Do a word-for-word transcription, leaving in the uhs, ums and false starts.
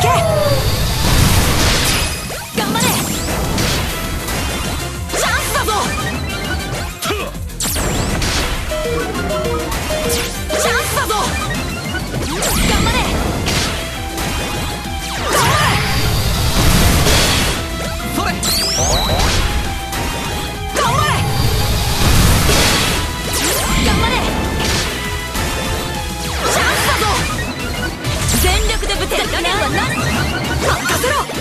行け。頑張れ。チャンスだぞ。チャンスだぞ。頑張れ。頑張れ。それ。頑張れ。頑張れ。チャンスだぞ。全力でぶて。任せろ。